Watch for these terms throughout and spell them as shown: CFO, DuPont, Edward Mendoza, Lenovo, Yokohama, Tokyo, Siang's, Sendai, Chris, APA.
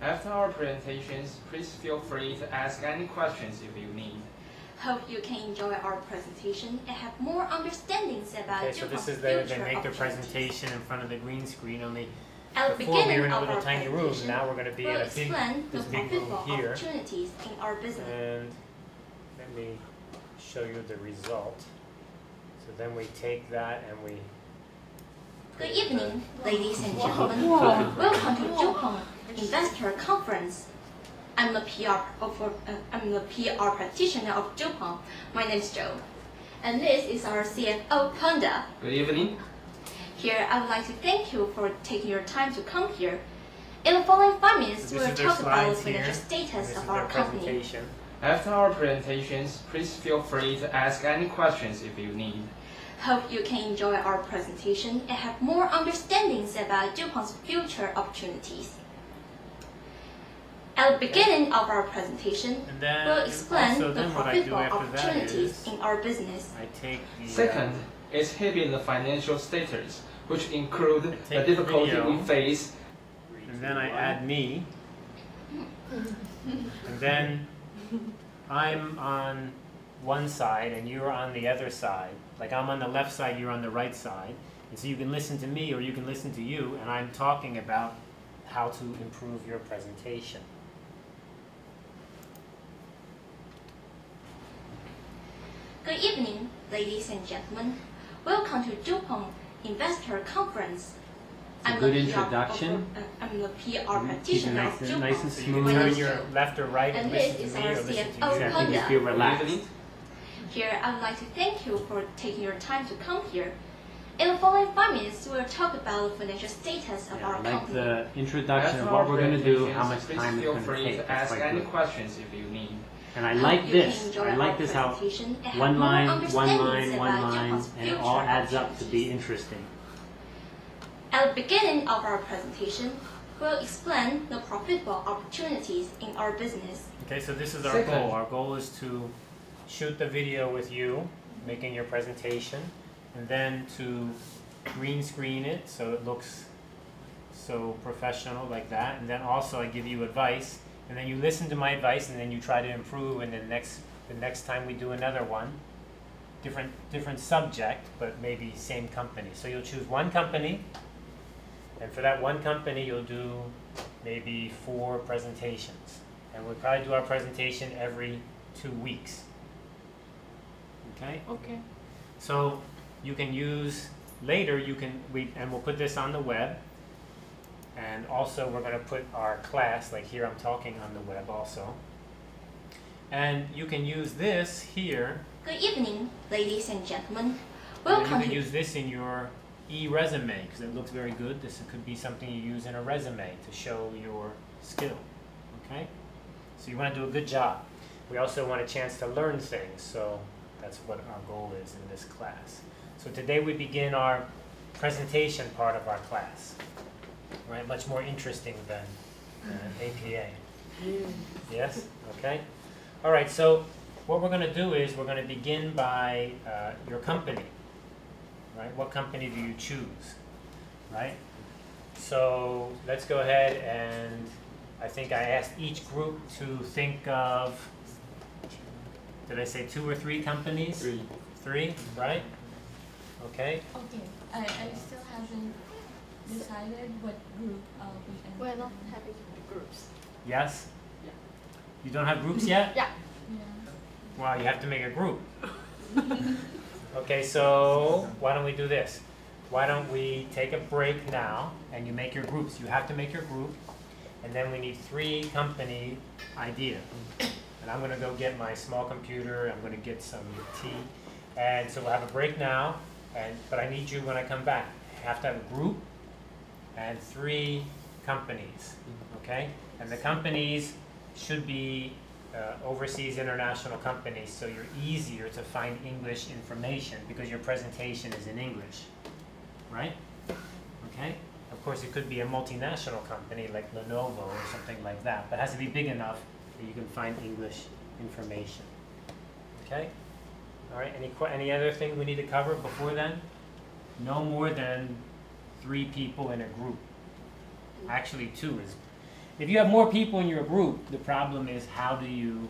After our presentations, please feel free to ask any questions if you need. Hope you can enjoy our presentation and have more understandings about DuPont. Okay, so this is they make their presentation in front of the green screen. Only at before we were in a little tiny room. Now we're going to be in a big, this big room here. Opportunities in our business. And let me show you the result. So then we take that and we. Good evening, ladies and gentlemen. Welcome to DuPont Investor Conference. I'm the PR practitioner of DuPont. My name is Joe, and this is our CFO Panda. Good evening. Here, I would like to thank you for taking your time to come here. In the following 5 minutes, we will talk about the financial status of our company. After our presentations, please feel free to ask any questions if you need. Hope you can enjoy our presentation and have more understandings about DuPont's future opportunities. At the beginning of our presentation, we'll explain the profitable opportunities in our business. Second is hitting the financial status, which include the difficulty we face. And then I add me. And then I'm on one side and you're on the other side. Like I'm on the left side, you're on the right side. And so you can listen to me or you can listen to you, and I'm talking about how to improve your presentation. Good evening, ladies and gentlemen. Welcome to DuPont Investor Conference. I'm good introduction. I'm the PR practitioner of DuPont. Nice and smooth. Turn your left or right and listen to me or listen to you. Exactly. You feel relaxed. Here, I would like to thank you for taking your time to come here. In the following 5 minutes, we'll talk about the financial status of our company. Like the introduction of what we're going to do, how much time it's going to take. Please ask any questions if you need. And I like this. I like this how one line, and it all adds up to be interesting. At the beginning of our presentation, we'll explain the profitable opportunities in our business. Okay, so this is our goal. Our goal is to shoot the video with you, making your presentation, and then to green screen it so it looks so professional like that. And then also I give you advice, and then you listen to my advice, and then you try to improve. And then the next time we do another one, different subject, but maybe same company. So you'll choose one company, and for that one company, you'll do maybe 4 presentations. And we'll probably do our presentation every 2 weeks. Okay. Okay. So you can use later. We'll put this on the web. And also we're going to put our class, like here I'm talking, on the web also. And you can use this here. Good evening, ladies and gentlemen. Welcome. You can use this in your e-resume because it looks very good. This could be something you use in a resume to show your skill. Okay. So you want to do a good job. We also want a chance to learn things, so that's what our goal is in this class. So today we begin our presentation part of our class, right? Much more interesting than APA. Yes? Okay. All right, so what we're going to do is we're going to begin by your company, right? What company do you choose, right? So let's go ahead, and I think I asked each group to think of, did I say 2 or 3 companies? 3. 3, right? Okay. Okay. I still haven't decided what group I'll be in. We're not having groups. Yes? Yeah. You don't have groups yet? Yeah. Yeah. Wow, you have to make a group. Okay, so why don't we do this? Why don't we take a break now and you make your groups? You have to make your group, and then we need 3 company idea. And I'm going to go get my small computer. I'm going to get some tea. And so we'll have a break now. But I need you when I come back. I have to have a group and 3 companies. Okay? And the companies should be overseas international companies, so you're easier to find English information because your presentation is in English. Right? Okay? Of course, it could be a multinational company like Lenovo or something like that, but it has to be big enough that you can find English information. Okay? All right, any other thing we need to cover before then? No more than 3 people in a group. actually two is, if you have more people in your group, the problem is how do you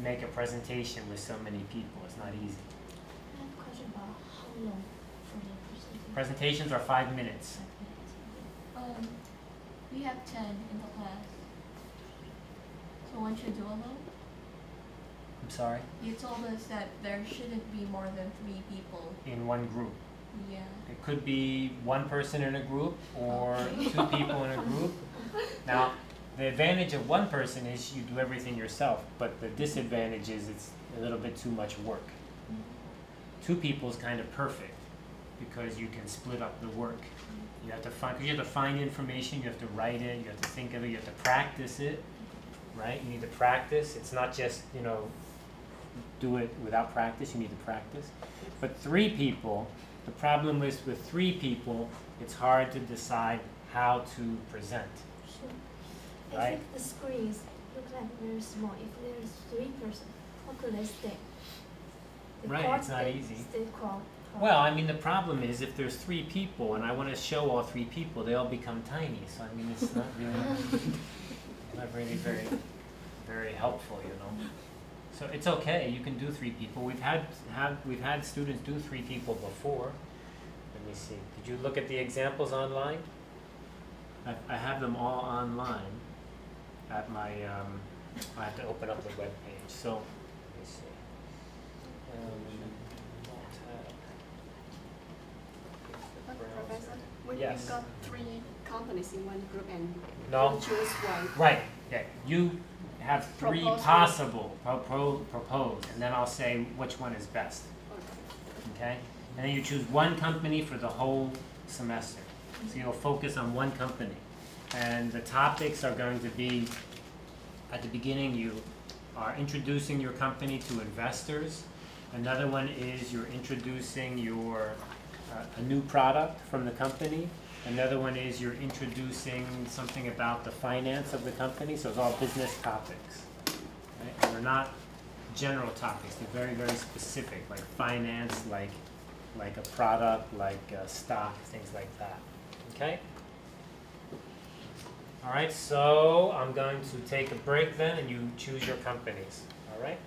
make a presentation with so many people? It's not easy. I have a question about how long for the presentation. Presentations are 5 minutes. We have 10 in the class. So one should do alone? I'm sorry? You told us that there shouldn't be more than 3 people. In one group. Yeah. It could be one person in a group or okay. 2 people in a group. Now, the advantage of one person is you do everything yourself, but the disadvantage is it's a little bit too much work. 2 people is kind of perfect because you can split up the work. You have to find, because you have to find information, you have to write it, you have to think of it, you have to practice it, right? You need to practice. It's not just, you know, do it without practice, you need to practice. But 3 people, the problem is with 3 people, it's hard to decide how to present. Sure. Right? I think the screens look like very small. If there's 3 persons, how could they stay? Right, it's not easy. Well, I mean, the problem is if there's 3 people and I want to show all 3 people, they all become tiny. So, I mean, it's not really, not really very, very helpful, you know. So it's okay. You can do 3 people. We've had students do 3 people before. Let me see. Did you look at the examples online? I have them all online. At my, I have to open up the web page. So let me see. Professor, when yes. You've got 3 companies in one group and no. Choose one. Right. Yeah. You have 3 possible proposed, and then I'll say which one is best. Okay. And then you choose one company for the whole semester. So you'll focus on one company, and the topics are going to be at the beginning. You are introducing your company to investors. Another one is you're introducing your a new product from the company. Another one is you're introducing something about the finance of the company. So it's all business topics. Right? And they're not general topics. They're very, very specific, like finance, like a product, like a stock, things like that. Okay? All right, so I'm going to take a break then, and you choose your companies. All right?